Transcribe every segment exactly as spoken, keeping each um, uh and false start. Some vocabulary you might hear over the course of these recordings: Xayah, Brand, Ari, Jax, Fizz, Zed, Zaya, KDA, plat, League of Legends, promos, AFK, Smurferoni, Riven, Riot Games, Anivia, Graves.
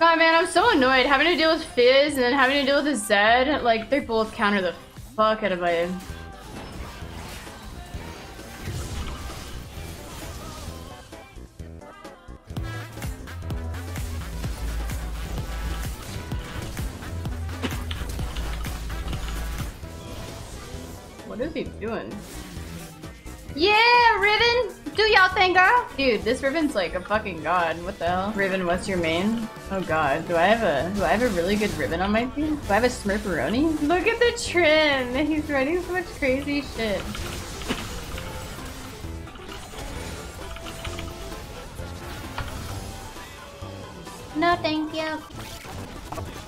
God, man, I'm so annoyed. Having to deal with Fizz and then having to deal with a Zed, like, they both counter the fuck out of my head. What is he doing? Yeah, Riven! Do y'all thing, girl! Dude, this Riven's like a fucking god. What the hell? Riven, what's your main? Oh god, do I have a- do I have a really good Riven on my team? Do I have a Smurferoni? Look at the trim! He's running so much crazy shit. No, thank you.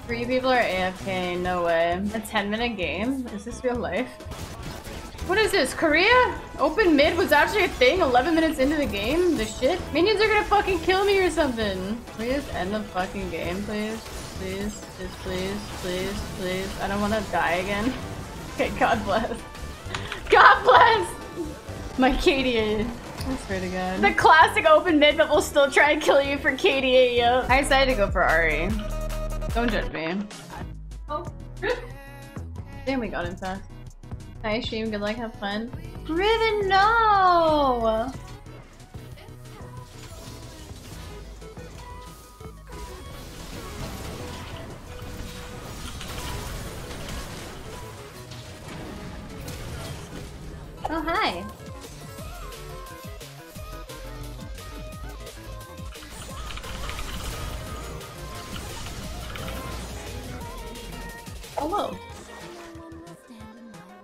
Three people are A F K, no way. A ten minute game? Is this real life? What is this, Korea? Open mid was actually a thing eleven minutes into the game? The shit? Minions are gonna fucking kill me or something. Can we just end the fucking game, please? Please, just please, please, please. I don't wanna die again. Okay, God bless. God bless! My K D A. I swear to God. The classic open mid, but we'll still try and kill you for K D A, yo. I decided to go for Ari. Don't judge me. Oh. Damn, we got him fast. Hi, stream. Good luck. Have fun. Riven, no! Oh, hi. Hello.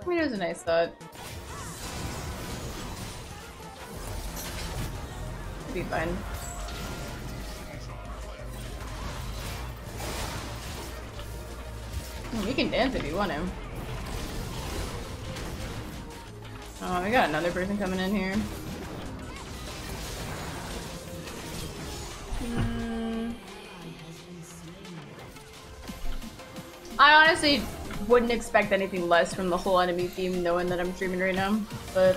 I mean, it was a nice thought. It'd be fine. Oh, we can dance if you want him. Oh, we got another person coming in here. Mm. I honestly wouldn't expect anything less from the whole enemy team, knowing that I'm streaming right now, but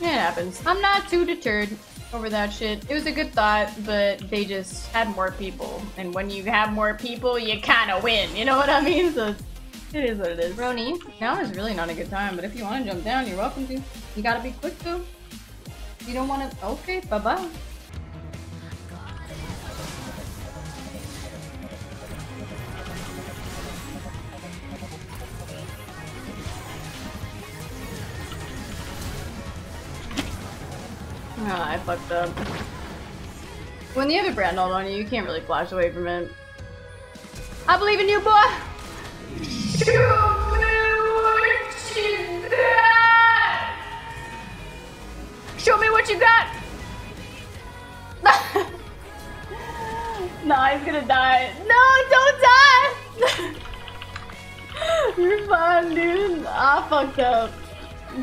yeah, it happens. I'm not too deterred over that shit. It was a good thought, but they just had more people, and when you have more people, you kind of win, you know what I mean? So it is what it is. Roni, now is really not a good time, but if you want to jump down, you're welcome to. You gotta be quick, though. You don't want to... Okay, bye-bye. Oh, I fucked up. When the other brand all on you, you can't really flash away from it. I believe in you, boy! You knew what you got! Show me what you got! Nah, he's gonna die. No, don't die! You're fine, dude. I fucked up.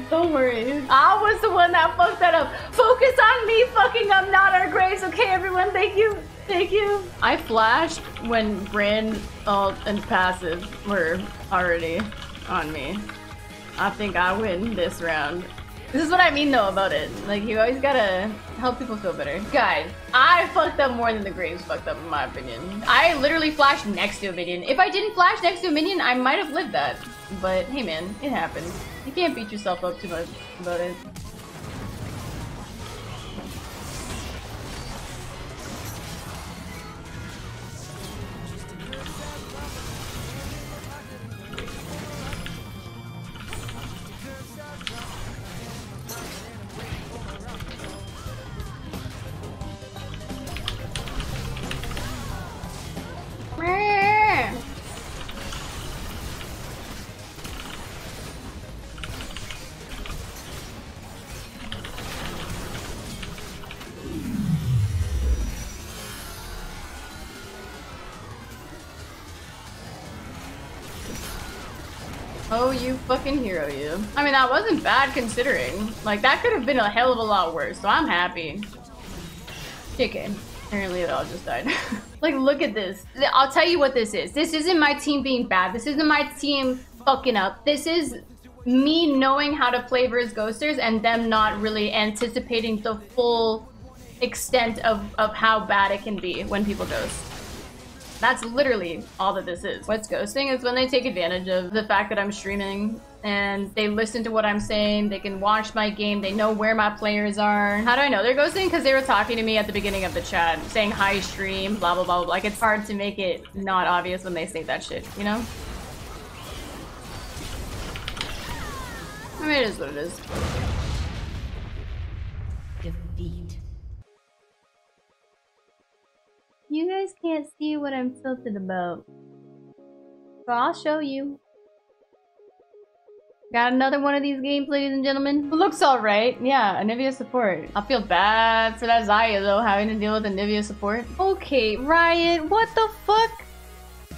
Don't worry. I was the one that fucked that up. Focus on me fucking up, not our Graves. Okay, everyone, thank you. Thank you. I flashed when Brand, alt, and passive were already on me. I think I win this round. This is what I mean, though, about it. Like, you always gotta help people feel better. Guys, I fucked up more than the Graves fucked up, in my opinion. I literally flashed next to a minion. If I didn't flash next to a minion, I might have lived that. But, hey man, it happens. You can't beat yourself up too much about it. Oh, you fucking hero, you. I mean, that wasn't bad considering. Like, that could have been a hell of a lot worse, so I'm happy. Chicken. Apparently, it all just died. Like, look at this. I'll tell you what this is. This isn't my team being bad. This isn't my team fucking up. This is me knowing how to play versus Ghosters and them not really anticipating the full extent of, of how bad it can be when people ghost. That's literally all that this is. What's ghosting is when they take advantage of the fact that I'm streaming and they listen to what I'm saying, they can watch my game, they know where my players are. How do I know they're ghosting? Because they were talking to me at the beginning of the chat, saying hi stream, blah, blah, blah. Like, it's hard to make it not obvious when they say that shit, you know? I mean, it is what it is. Defeat. You guys can't see what I'm tilted about, so I'll show you. Got another one of these games, ladies and gentlemen. Looks alright. Yeah, Anivia support. I feel bad for that Xayah though, having to deal with Anivia support. Okay, Riot, what the fuck?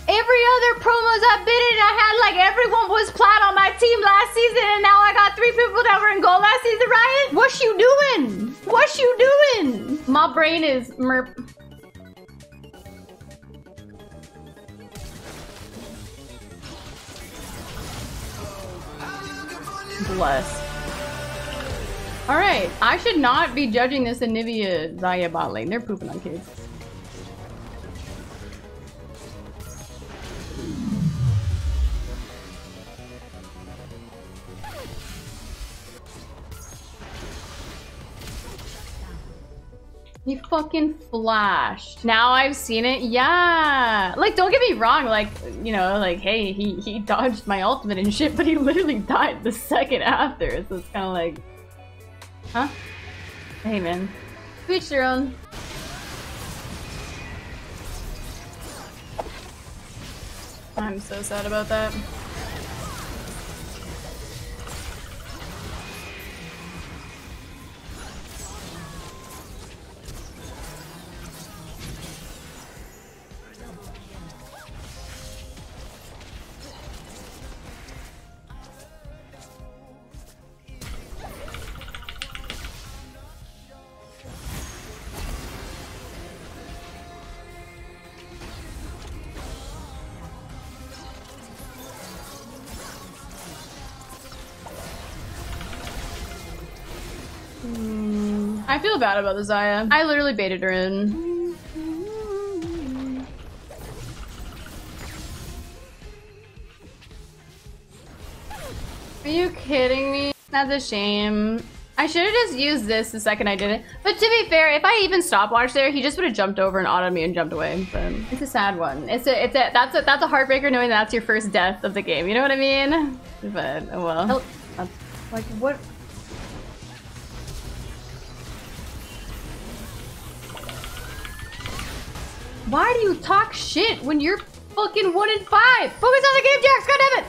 Every other promos I've been in, I had like everyone was plat on my team last season, and now I got three people that were in goal last season, Riot? What you doing? What you doing? My brain is merp. Bless. Alright, I should not be judging this Anivia Zaya bot lane. They're pooping on kids. He fucking flashed. Now I've seen it. Yeah. Like, don't get me wrong. Like, you know, like, hey, he, he dodged my ultimate and shit, but he literally died the second after. So it's kind of like, huh? Hey, man. To each their own. I'm so sad about that. I feel bad about the Zaya. I literally baited her in. Are you kidding me? That's a shame. I should have just used this the second I did it. But to be fair, if I even stopwatched there, he just would have jumped over and autoed me and jumped away. But it's a sad one. It's a, it's a, that's a, that's a heartbreaker knowing that's your first death of the game. You know what I mean? But, oh well. That's, like, what? Why do you talk shit when you're fucking one in five? Focus on the game, Jax, goddammit!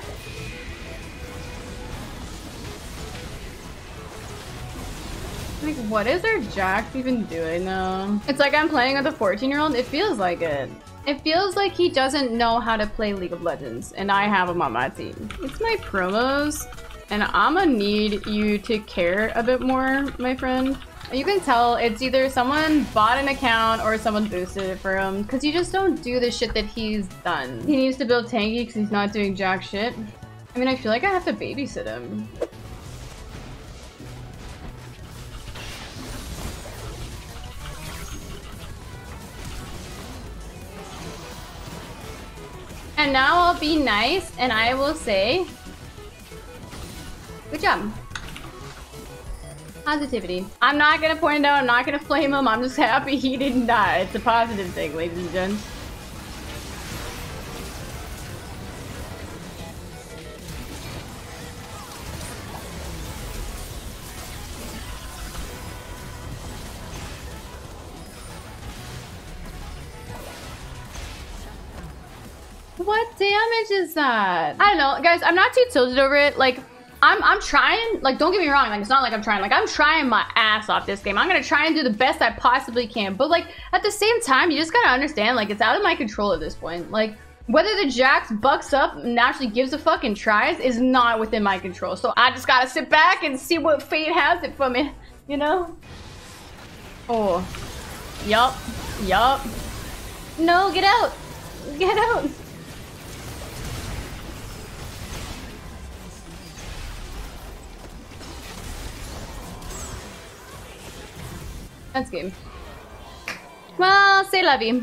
Like, what is our Jax even doing now? It's like I'm playing with a fourteen year old. It feels like it. It feels like he doesn't know how to play League of Legends, and I have him on my team. It's my promos, and I'ma need you to care a bit more, my friend. You can tell it's either someone bought an account or someone boosted it for him, because you just don't do the shit that he's done. He needs to build tanky because he's not doing jack shit. I mean, I feel like I have to babysit him. And now I'll be nice and I will say, good job. Positivity. I'm not gonna point it out, I'm not gonna flame him, I'm just happy he didn't die. It's a positive thing, ladies and gents. What damage is that? I don't know, guys, I'm not too tilted over it. Like, I'm, I'm trying, like, don't get me wrong, like, it's not like I'm trying, like, I'm trying my ass off this game. I'm gonna try and do the best I possibly can, but, like, at the same time, you just gotta understand, like, it's out of my control at this point. Like, whether the Jax bucks up and actually gives a fuck and tries is not within my control, so I just gotta sit back and see what fate has it for me, you know? Oh. Yup. Yup. No, get out! Get out! That's game. Well, say lovey.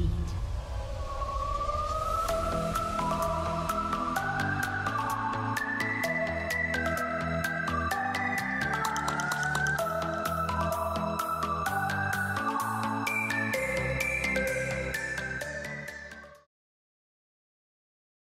beat.